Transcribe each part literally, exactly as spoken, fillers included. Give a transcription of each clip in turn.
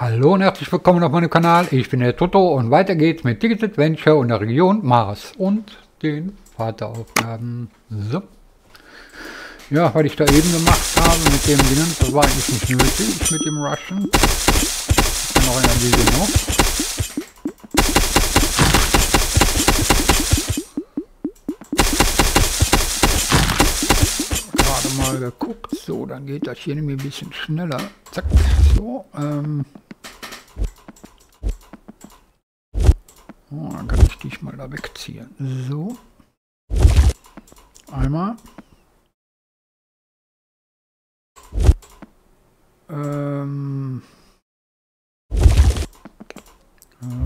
Hallo und herzlich willkommen auf meinem Kanal, ich bin der Toto und weiter geht's mit Diggy's Adventure und der Region Mars und den Vateraufgaben. So. Ja, weil ich da eben gemacht habe mit dem Dingen, das war eigentlich nicht nötig mit dem Rushen. Ich kann noch in der Video noch. Gerade mal geguckt, so, dann geht das hier nämlich ein bisschen schneller. Zack, so, ähm. Oh, dann kann ich dich mal da wegziehen. So. Einmal. Ähm. So.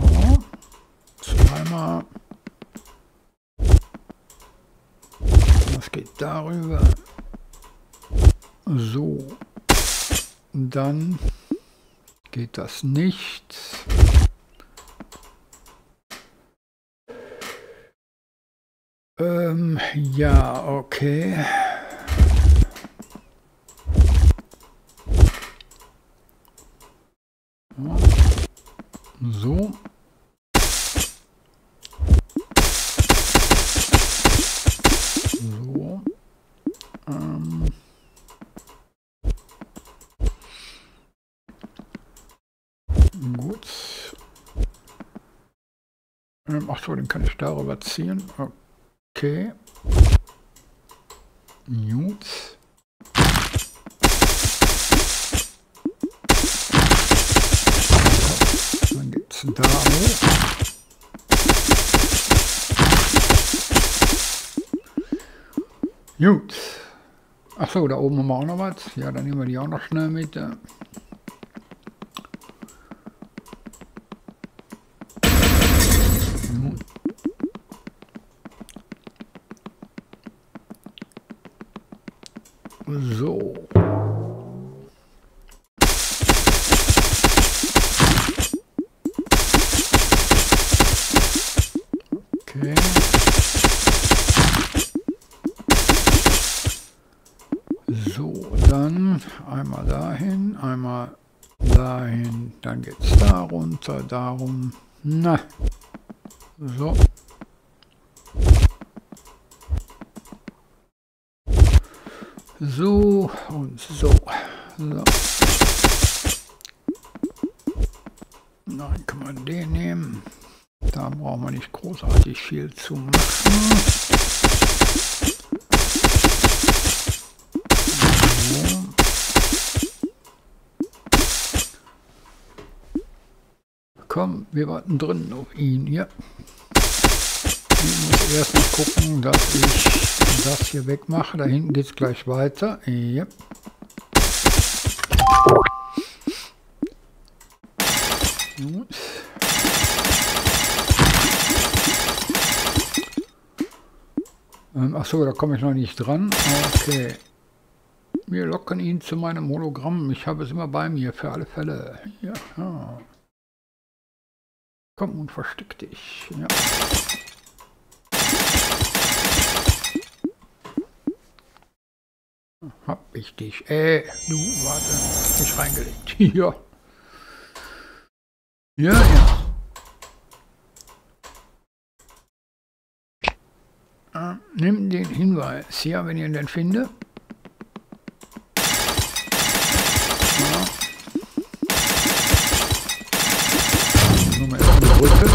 Zweimal. Das geht darüber. So. Dann geht das nicht. Ähm, ja, okay. So. So. Ähm. Gut. Ähm, ach so, den kann ich darüber ziehen. Okay. Okay. Gut. Dann geht's da hoch. Gut. Achso, da oben haben wir auch noch was. Ja, dann nehmen wir die auch noch schnell mit. So. Okay. So, dann einmal dahin, einmal dahin, dann geht's da runter, darum. Na. So. So und so. so. Nein, kann man den nehmen. Da brauchen wir nicht großartig viel zu machen. So. Komm, wir warten drin auf ihn hier. Ich muss erst mal gucken, dass ich das hier wegmache. Da hinten geht es gleich weiter. Yep. Gut. Ähm, achso, da komme ich noch nicht dran. Okay. Wir locken ihn zu meinem Hologramm. Ich habe es immer bei mir für alle Fälle. Ja. Komm und versteck dich. Ja. Hab ich dich. Äh, du, warte. Nicht reingelegt. Ja. Ja, ja. Äh, nimm den Hinweis. Ja, wenn ihr ihn denn findet. Ja. Nochmal erst die Brücke.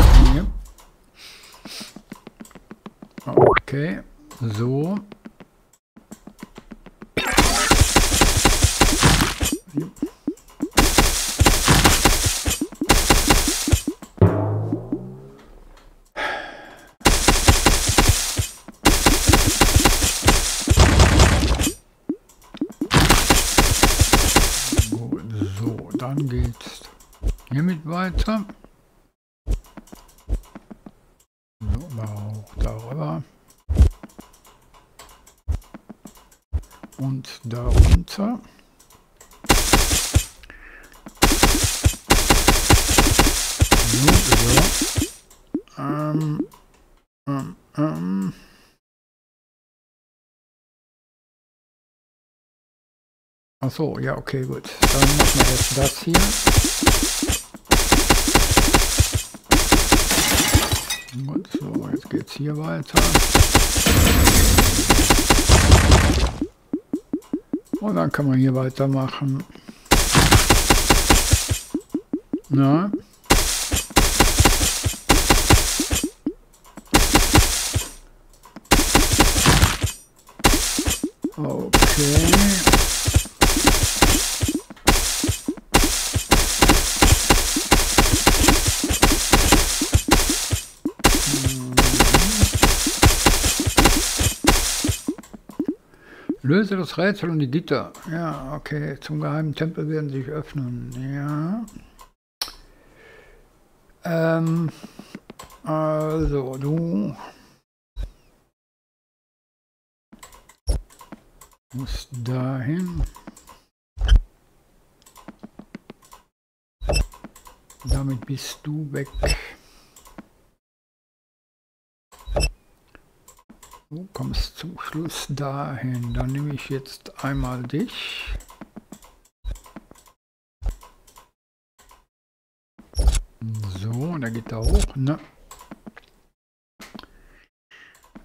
Ja. Okay. So. Dann geht's hiermit weiter. So, da hoch, darüber. Und da runter. So, so. Ähm, ähm, ähm. Achso, ja, okay, gut. Dann machen wir jetzt das hier. Gut, so, jetzt geht's hier weiter. Und dann kann man hier weitermachen. Na? Okay. Löse das Rätsel und die Gitter. Ja, okay. Zum geheimen Tempel werden sich öffnen. Ja. Ähm, also, du musst dahin. Damit bist du weg. Du kommst zum Schluss dahin. Dann nehme ich jetzt einmal dich. So, der geht da hoch. Ne?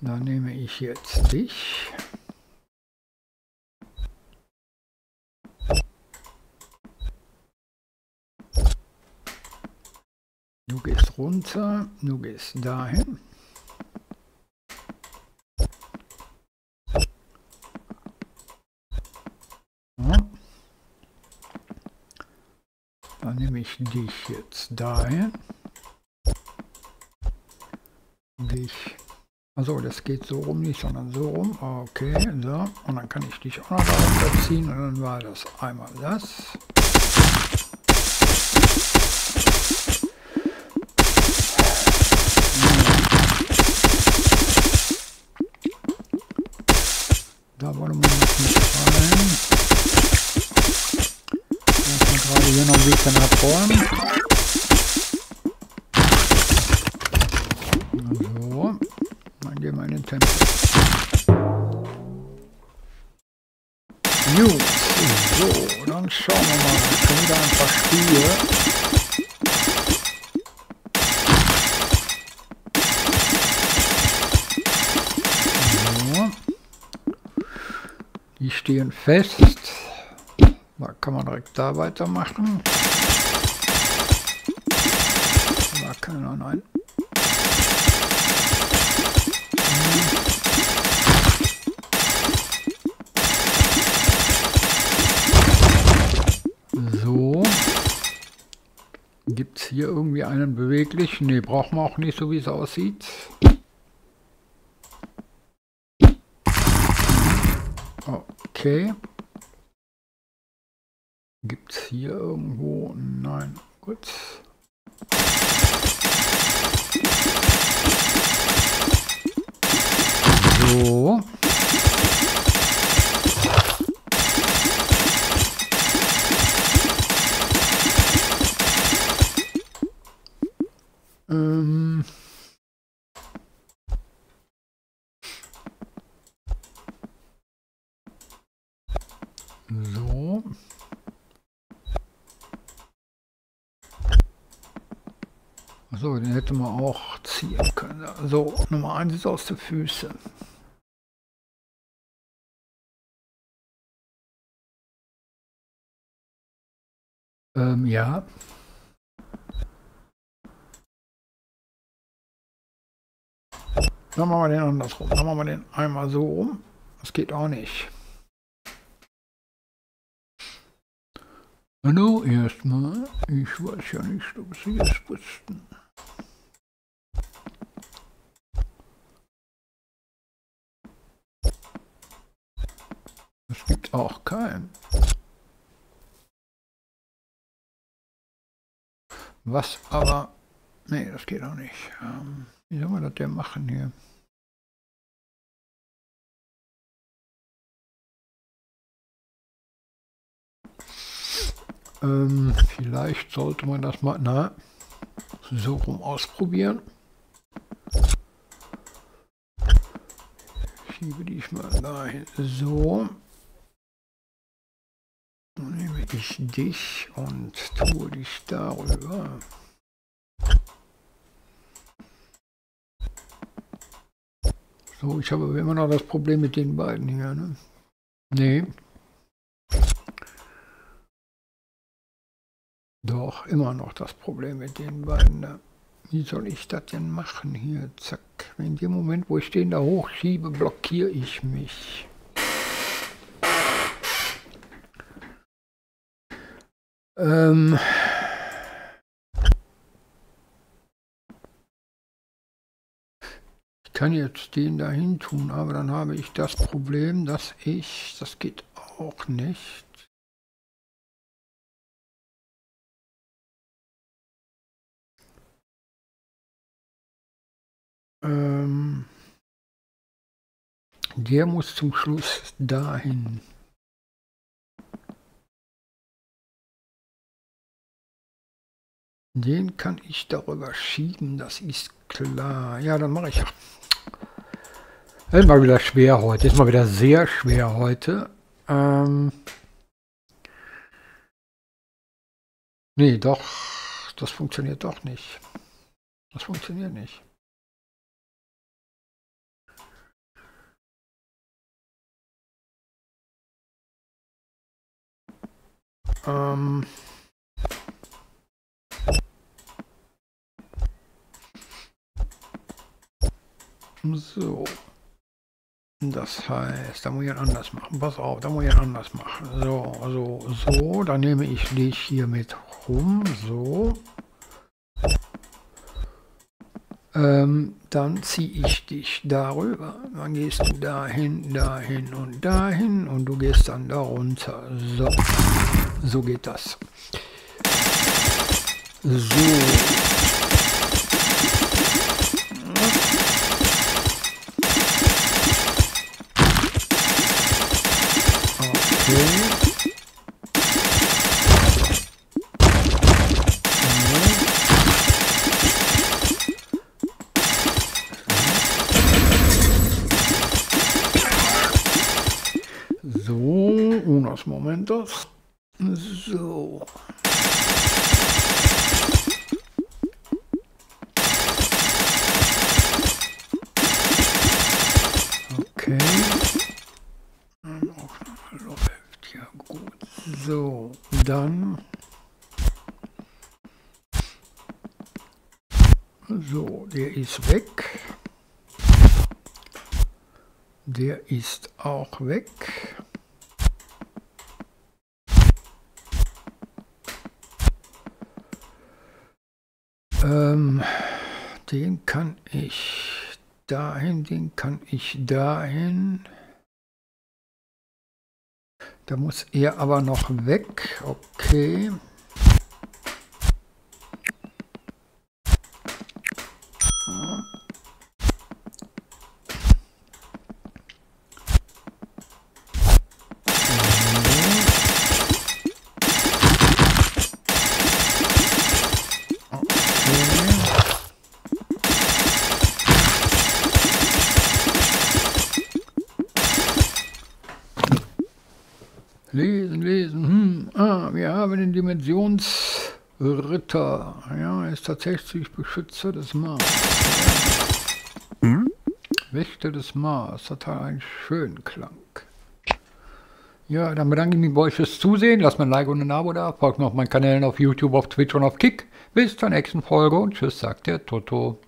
Dann nehme ich jetzt dich. Du gehst runter, du gehst dahin. Dann nehme ich dich jetzt dahin. Dich. Also das geht so rum nicht, sondern so rum. Okay, so. Und dann kann ich dich auch noch runterziehen. Und dann war das einmal das. Da wollen wir nicht rein. Gerade hier noch ein bisschen abräumen. So, dann gehen wir in den Tempel. Gut, so, dann schauen wir mal. Ich kann wieder ein paar Spiele. So. Die stehen fest. Da kann man direkt da weitermachen. Da kann man ein. So. Gibt es hier irgendwie einen beweglichen? Ne, brauchen wir auch nicht, so wie es aussieht. Okay. Gibt es hier irgendwo? Nein. Gut. So. Ähm. So. So, den hätte man auch ziehen können. So, Nummer eins ist aus den Füßen. Ähm, ja. Dann machen wir den andersrum. Dann machen wir den einmal so rum. Das geht auch nicht. Hallo, erstmal. Ich weiß ja nicht, ob Sie es wussten. Es gibt auch keinen. Was aber... Nee, das geht auch nicht. Ähm, wie soll man das denn machen hier? Ähm, vielleicht sollte man das mal... Na, so rum ausprobieren. Schiebe die ich mal dahin. So. Nehme ich dich und tue dich darüber. So, ich habe immer noch das Problem mit den beiden hier, ne? Nee. Doch, immer noch das Problem mit den beiden da. Wie soll ich das denn machen hier? Zack. In dem Moment, wo ich den da hochschiebe, blockiere ich mich. Ähm. Ich kann jetzt den dahin tun, aber dann habe ich das Problem, dass ich, das geht auch nicht. Ähm, der muss zum Schluss dahin. Den kann ich darüber schieben, das ist klar. Ja, dann mache ich ja. Das ist mal wieder schwer heute. Ist mal wieder sehr schwer heute. Ähm, nee, doch. Das funktioniert doch nicht. Das funktioniert nicht. Ähm... So, das heißt, da muss ich ihn anders machen. Pass auf, da muss ich ihn anders machen. So, so, so, dann nehme ich dich hier mit rum. So. Ähm, dann ziehe ich dich darüber. Dann gehst du dahin, dahin und dahin und du gehst dann darunter. So, so geht das. So. Momentos. So. Okay. Dann auch noch läuft ja gut. So, dann. So, der ist weg. Der ist auch weg. Den kann ich dahin, den kann ich dahin. Da muss er aber noch weg. Okay. Dimensionsritter. Ja, er ist tatsächlich Beschützer des Mars. Hm? Wächter des Mars. Das hat einen schönen Klang. Ja, dann bedanke ich mich bei euch fürs Zusehen. Lasst mir ein Like und ein Abo da. Folgt mir auf meinen Kanälen auf YouTube, auf Twitch und auf Kick. Bis zur nächsten Folge und tschüss, sagt der Toto.